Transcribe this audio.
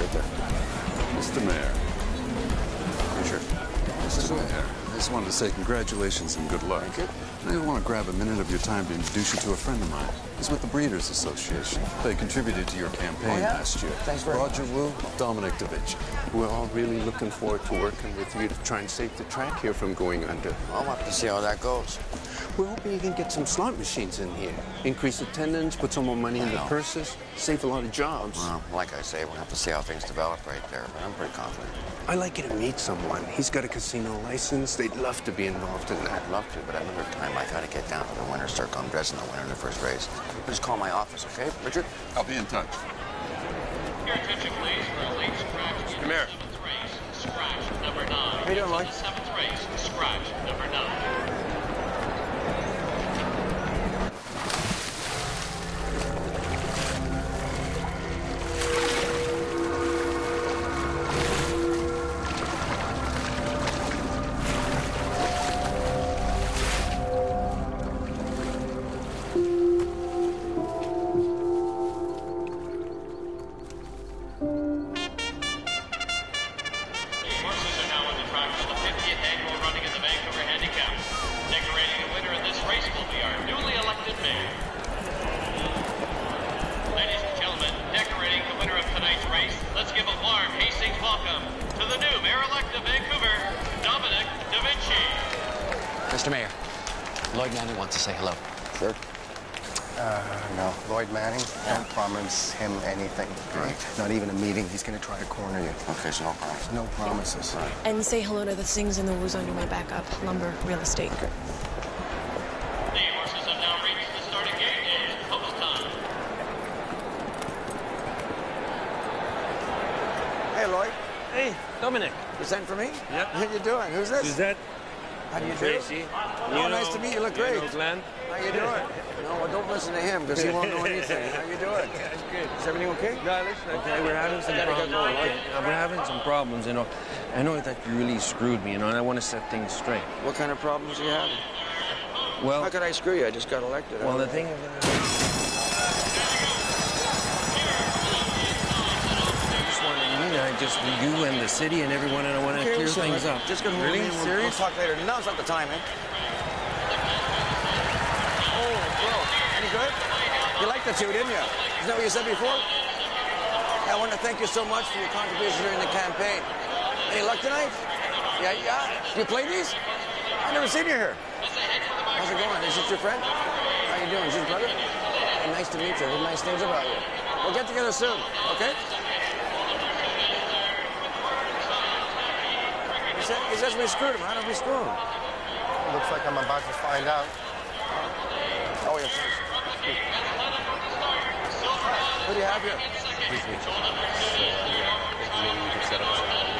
right there. Mr. Mayor. Richard. Mr. Mayor. I just wanted to say congratulations and good luck. Thank you. I even want to grab a minute of your time to introduce you to a friend of mine. He's with the Breeders Association. They contributed to your campaign last year. Thanks very much. Roger Wu, Dominic Da Vinci. We're all really looking forward to working with you to try and save the track here from going under. I'll have to see how that goes. We're hoping you can get some slot machines in here. Increase attendance, put some more money in the purses, save a lot of jobs. Well, like I say, we'll have to see how things develop right there, but I'm pretty confident. I'd like you to meet someone. He's got a casino license. They'd love to be involved in that. I'd love to, but I remember a time I got to get down to the winner's circle. I'm dressing the winner in the first race. Just call my office, okay, Richard? I'll be in touch. Your attention, please, for a late scratch in the 7th race, scratch number 9. How you doing, Lloyd? The 7th race, scratch number 9. Mr. Mayor, Lloyd Manning wants to say hello. Sure. No, Lloyd Manning, don't promise him anything. Right. Not even a meeting. He's going to try to corner you. Okay, so no promises. No promises. Right. And say hello to the things in the war zone on your way back up. Lumber, real estate. Okay. The horses have now reached the starting gate and hopeful time. Hey, Lloyd. Hey, Dominic. Is that for me? Yep. How you doing? Who's this? Who's that? How do you do? Oh, nice to meet you. Look great. Glenn. How you doing? No, well, don't listen to him because he won't know anything. How you doing? That's good. Is everything okay? No, listen. Okay, we're having some problems. We're having some problems, you know. I know that you really screwed me, you know, and I want to set things straight. What kind of problems are you having? Well, how could I screw you? I just got elected. Well, the thing is. Just you and the city and everyone, and I want to clear things up. Just gonna really serious. We'll talk later. Now's not the time, man. Oh, bro, any good? You liked the two, didn't you? Isn't that what you said before? I want to thank you so much for your contribution during the campaign. Any luck tonight? Yeah, yeah. Do you play these? I've never seen you here. How's it going? Is this your friend? How you doing? Is this your brother? Nice to meet you. Heard nice things about you. We'll get together soon, okay? He says we screwed him. How did we screw him? It looks like I'm about to find out. Oh, yes. What do you have here? Please, please.